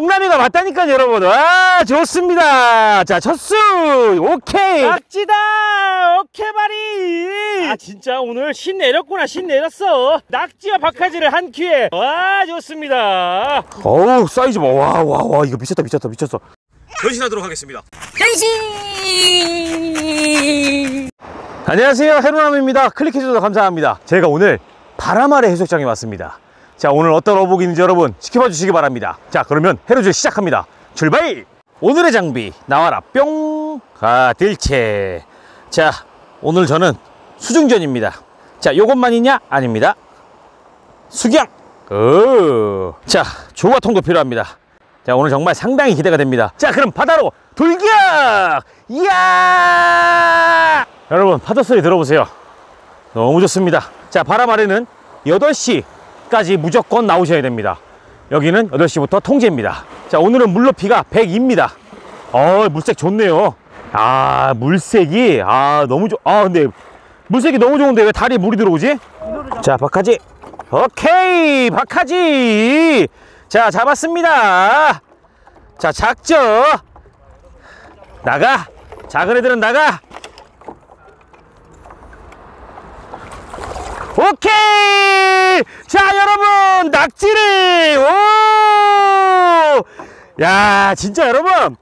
뽕남이가 맞다니까 여러분. 아 좋습니다. 자 첫수 오케이. 낙지다. 오케바리. 아 진짜 오늘 신 내렸구나. 신 내렸어. 낙지와 박하지를 한 큐에. 와 좋습니다. 어우 사이즈 봐. 와 이거 미쳤다 미쳤다 미쳤어. 변신하도록 하겠습니다. 변신. 안녕하세요 해로남입니다. 클릭해주셔서 감사합니다. 제가 오늘 바람 아래 해수욕장에 왔습니다. 자 오늘 어떤 어복인지 여러분 지켜봐 주시기 바랍니다. 자 그러면 해루질 시작합니다. 출발! 오늘의 장비 나와라 뿅! 아 들채. 자 오늘 저는 수중전입니다. 자 요것만이냐? 아닙니다. 수경! 오. 자 조과통도 필요합니다. 자 오늘 정말 상당히 기대가 됩니다. 자 그럼 바다로 돌격! 이야! 여러분 파도 소리 들어보세요. 너무 좋습니다. 자 바람 아래는 8시 까지 무조건 나오셔야 됩니다. 여기는 8시부터 통제입니다. 자 오늘은 물 높이가 100입니다. 물색 좋네요. 아 물색이 너무 좋. 근데 물색이 너무 좋은데 왜 다리에 물이 들어오지? 자 박하지. 오케이 박하지. 자 잡았습니다. 자 작죠. 나가. 작은 애들은 나가. 오케이. 자 여러분 낙지를. 오! 야 진짜 여러분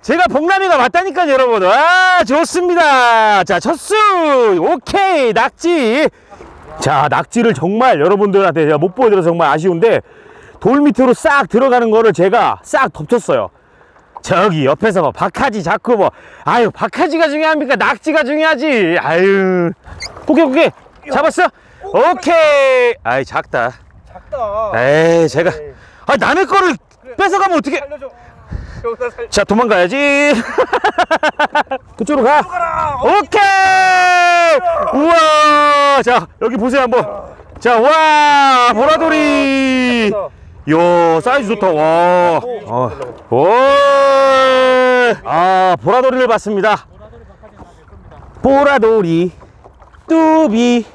제가 뽕남이가 맞다니까 여러분. 아 좋습니다. 자 첫수 오케이 낙지. 자 낙지를 정말 여러분들한테 제가 못 보여드려서 정말 아쉬운데 돌 밑으로 싹 들어가는 거를 제가 싹 덮쳤어요. 저기 옆에서 뭐 박하지 자꾸 뭐 아유 박하지가 중요합니까? 낙지가 중요하지. 아유 오케이 잡았어. 오케이. 아이 작다. 작다. 에이 제가 아 남의 거를 그래, 뺏어가면 어떻게? 살려줘. 자 도망가야지. 그쪽으로 가. 오케이. 우와. 자 여기 보세요 한번. 자 와 보라돌이. 요 사이즈 좋다. 와. 아 보라돌이를 봤습니다. 보라돌이 뚜비.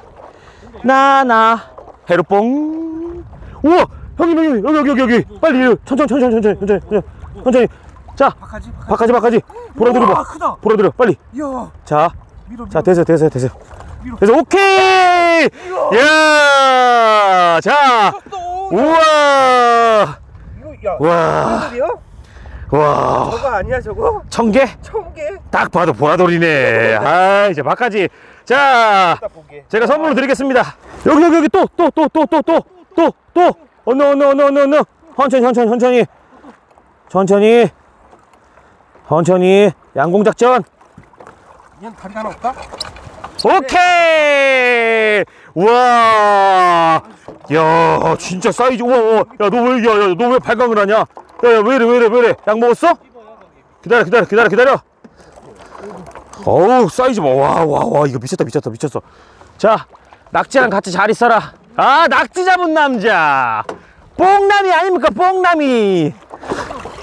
나나 해루뽕. 우와 형님 여기 빨리 천천히. 자 박하지 보라돌이 봐. 보라돌이 빨리. 자 되세요. 오케이. 야 자 우와 와 저거 아니야 저거? 청개? 딱 봐도 보라돌이네. 아 이제 박하지. 자 제가 선물로 드리겠습니다. 여기 또 어느 천천히 양공작전. 그냥 다리 하나 없다? 오케이. 우와 야 진짜 사이즈. 우와 야 너 왜 발광을 하냐? 야 왜 이래 약 먹었어? 기다려. 어우 사이즈 봐. 와 이거 미쳤다. 자 낙지랑 같이 잘 있어라. 아 낙지 잡은 남자 뽕남이 아닙니까? 뽕남이.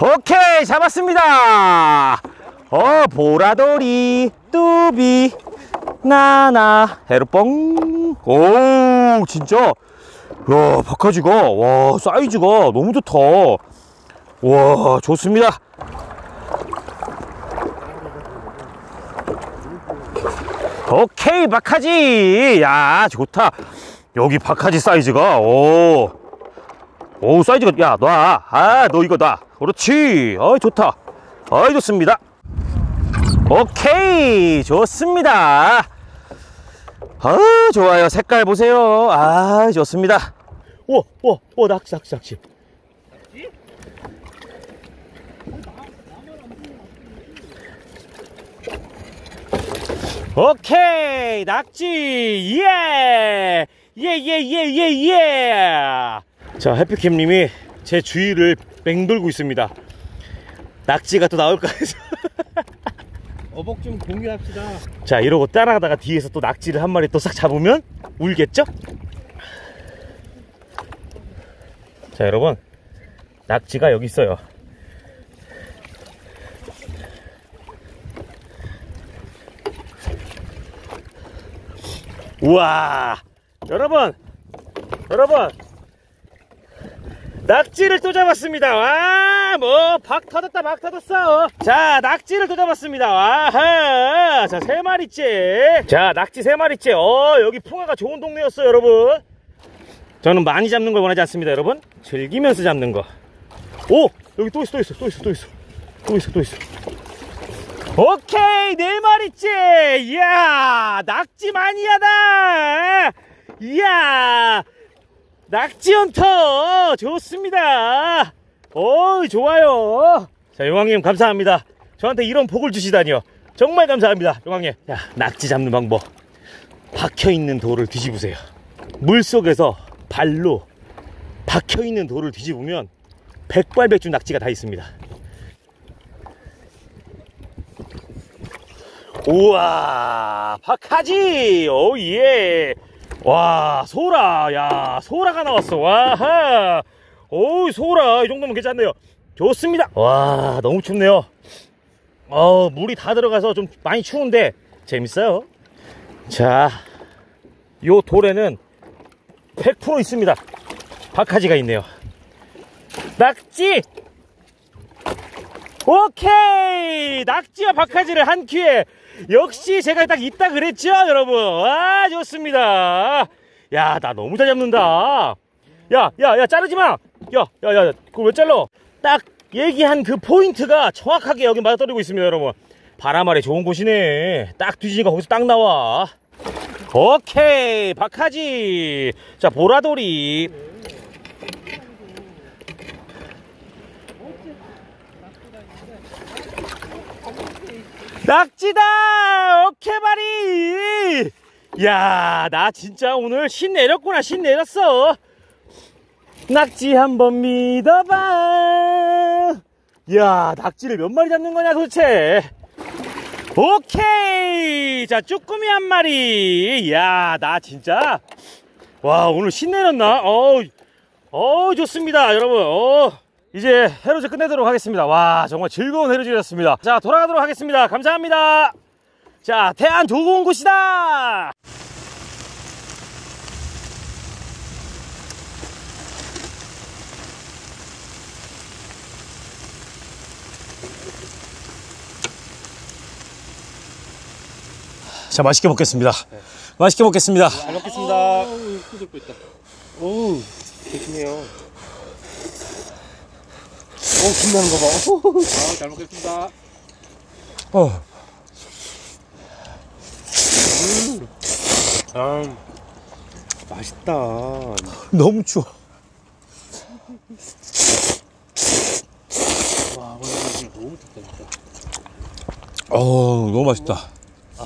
오케이 잡았습니다. 보라돌이 뚜비 나나 해루뽕. 오 진짜 야 박하지가 와 사이즈가 너무 좋다. 와 좋습니다. 오케이 박하지. 야 좋다. 여기 박하지 사이즈가 오 사이즈가. 야 놔. 너 이거 놔. 그렇지. 좋다. 좋습니다. 오케이 좋습니다. 좋아요. 색깔 보세요. 좋습니다. 오 낙지. 오케이 낙지. 예. 자 해피캠님이 제 주위를 맹돌고 있습니다. 낙지가 또 나올까 해서. 어복 좀 공유합시다. 자 이러고 따라가다가 뒤에서 또 낙지를 한 마리 또 싹 잡으면 울겠죠? 자 여러분 낙지가 여기 있어요. 우와 여러분 낙지를 또 잡았습니다. 와 아, 뭐, 박 터졌다, 박 터졌어. 자, 낙지를 또 잡았습니다. 아하. 자, 3마리째. 자, 낙지 3마리째. 여기 풍화가 좋은 동네였어요, 여러분. 저는 많이 잡는 걸 원하지 않습니다, 여러분. 즐기면서 잡는 거. 오! 여기 또 있어, 또 있어, 또 있어, 또 있어. 또 있어, 또 있어. 오케이! 4마리째! 이야! 낙지 마니아다! 이야! 낙지 헌터! 좋습니다! 어이, 좋아요! 자, 용왕님, 감사합니다. 저한테 이런 복을 주시다니요. 정말 감사합니다, 용왕님. 자, 낙지 잡는 방법. 박혀있는 돌을 뒤집으세요. 물 속에서 발로 박혀있는 돌을 뒤집으면 백발백중 낙지가 다 있습니다. 우와, 박하지! 오예! 와, 소라! 야, 소라가 나왔어. 와하! 오, 소라! 이 정도면 괜찮네요. 좋습니다. 와, 너무 춥네요. 물이 다 들어가서 좀 많이 추운데 재밌어요. 자, 요 돌에는 100% 있습니다. 박하지가 있네요. 낙지! 오케이! 낙지와 박하지를 한 큐에. 역시 제가 딱 있다 그랬죠, 여러분. 아, 좋습니다. 야, 나 너무 잘 잡는다. 야, 자르지 마. 야, 그걸 왜 잘라? 딱 얘기한 그 포인트가 정확하게 여기 맞아 떨어지고 있습니다, 여러분. 바람 아래 좋은 곳이네. 딱 뒤지니까 거기서 딱 나와. 오케이, 박하지. 자, 보라돌이. 낙지다! 오케이, 바리! 야, 나 진짜 오늘 신 내렸구나, 신 내렸어! 낙지 한번 믿어봐! 야, 낙지를 몇 마리 잡는 거냐, 도대체? 오케이! 자, 쭈꾸미 한 마리! 야, 나 진짜! 와, 오늘 신 내렸나? 어우, 좋습니다, 여러분. 이제 해루질 끝내도록 하겠습니다. 와, 정말 즐거운 해루질이었습니다. 자, 돌아가도록 하겠습니다. 감사합니다. 자, 태안 좋은 곳이다. 자, 맛있게 먹겠습니다. 맛있게 먹겠습니다. 잘 먹겠습니다. 오, 뜯고 있다. 오, 조심해요. 신나는 거 봐. 아, 잘 먹겠습니다. 아, 맛있다. 너무 추워. 와, 오늘 너무 좋다. 너무 맛있다.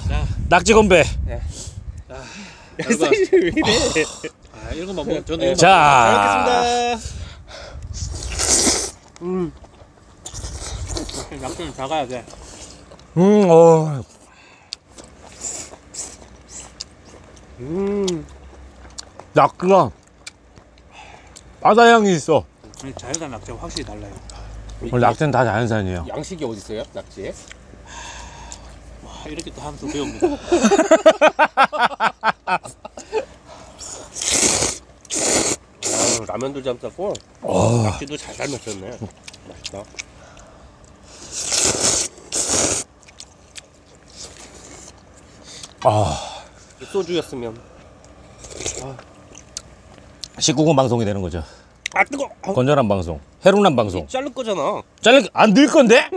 자, 낙지 건배. 네. 아, 사이즈 왜 이래? 아, 이런 것만 먹으면 저는. 자, 잘 먹겠습니다. 낙지는 작아야 돼. 낙지가 바다 향이 있어. 자연산 낙지가 확실히 달라요. 낙지는 다 자연산이에요. 양식이 어디 있어요, 낙지에? 와, 이렇게 또 한수 배웁니다. 라면도 잘 쌌고 낙지도 잘 삶으셨네. 맛있다. 소주였으면 19금 방송이 되는 거죠. 아, 뜨거. 건전한 방송, 해로남 방송. 자를 거잖아. 자를 안 늘 건데?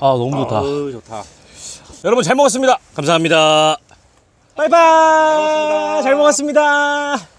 너무 좋다. 좋다. 여러분, 잘 먹었습니다. 감사합니다. 바이바이. 잘 먹었습니다.